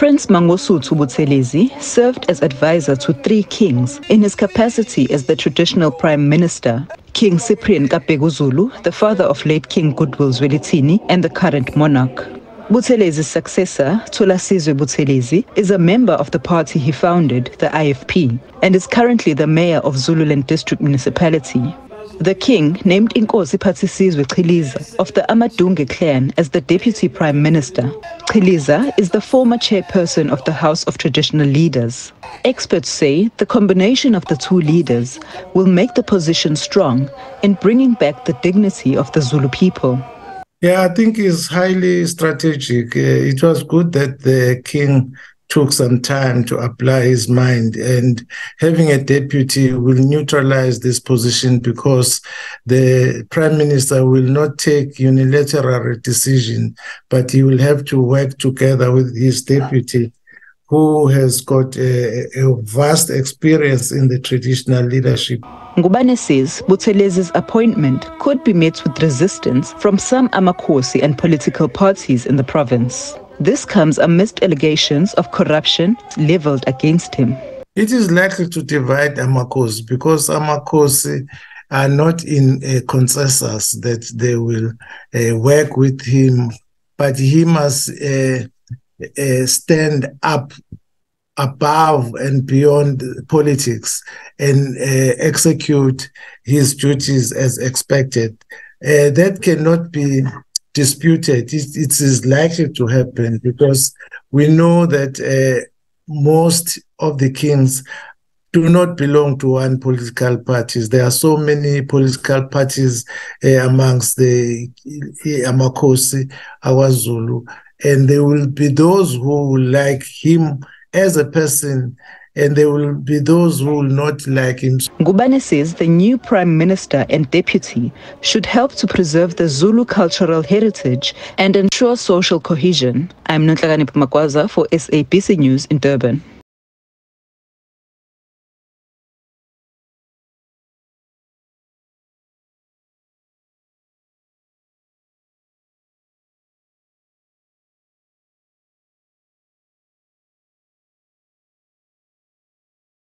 Prince Mangosuthu Buthelezi served as advisor to three kings in his capacity as the traditional prime minister. King Cyprian Kapeguzulu, the father of late King Goodwill Zwelithini and the current monarch. Buthelezi's successor, Thulasizwe Buthelezi, is a member of the party he founded, the IFP, and is currently the mayor of Zululand District Municipality. The king named Inkosi Phathisizwe Chiliza of the Amadungu clan as the deputy prime minister. Chiliza is the former chairperson of the House of Traditional Leaders. Experts say the combination of the two leaders will make the position strong in bringing back the dignity of the Zulu people. Yeah, I think it's highly strategic. It was good that the king took some time to apply his mind, and having a deputy will neutralize this position because the prime minister will not take unilateral decision, but he will have to work together with his deputy, who has got a vast experience in the traditional leadership. Ngubane says Buthelezi's appointment could be met with resistance from some Amakhosi and political parties in the province. This comes amidst allegations of corruption leveled against him. It is likely to divide Amakhosi because Amakhosi are not in a consensus that they will work with him, but he must stand up above and beyond politics and execute his duties as expected. That cannot be disputed. It is likely to happen because we know that most of the kings do not belong to one political party. There are so many political parties amongst the Amakhosi, AkwaZulu, and there will be those who will like him as a person, and there will be those who will not like him. Ngubane says the new prime minister and deputy should help to preserve the Zulu cultural heritage and ensure social cohesion. I'm Nonhlanhla Magwaza for SABC News in Durban.